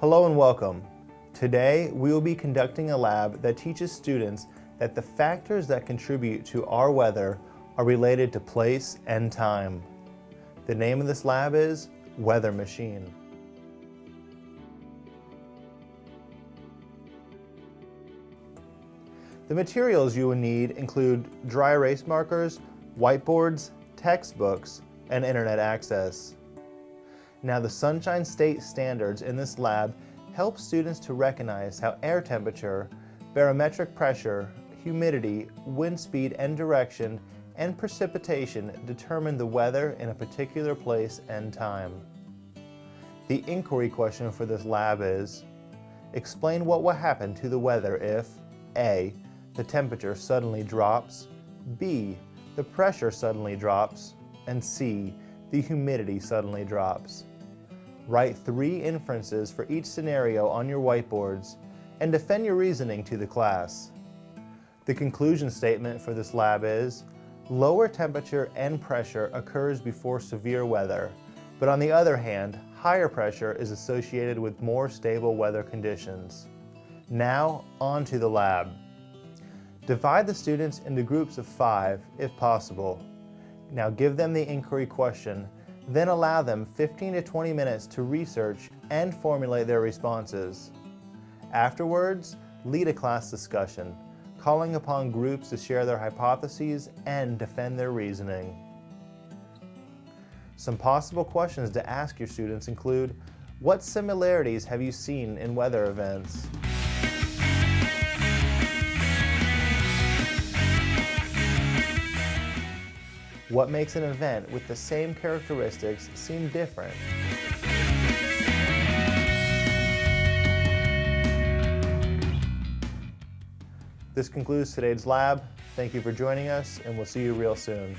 Hello and welcome. Today we will be conducting a lab that teaches students that the factors that contribute to our weather are related to place and time. The name of this lab is Weather Machine. The materials you will need include dry erase markers, whiteboards, textbooks, and internet access. Now, the Sunshine State standards in this lab help students to recognize how air temperature, barometric pressure, humidity, wind speed and direction, and precipitation determine the weather in a particular place and time. The inquiry question for this lab is, explain what will happen to the weather if A. the temperature suddenly drops, B. the pressure suddenly drops, and C. the humidity suddenly drops. Write 3 inferences for each scenario on your whiteboards and defend your reasoning to the class. The conclusion statement for this lab is, lower temperature and pressure occurs before severe weather, but on the other hand, higher pressure is associated with more stable weather conditions. Now, on to the lab. Divide the students into groups of 5, if possible. Now give them the inquiry question, then allow them 15 to 20 minutes to research and formulate their responses. Afterwards, lead a class discussion, calling upon groups to share their hypotheses and defend their reasoning. Some possible questions to ask your students include, what similarities have you seen in weather events? What makes an event with the same characteristics seem different? This concludes today's lab. Thank you for joining us, and we'll see you real soon.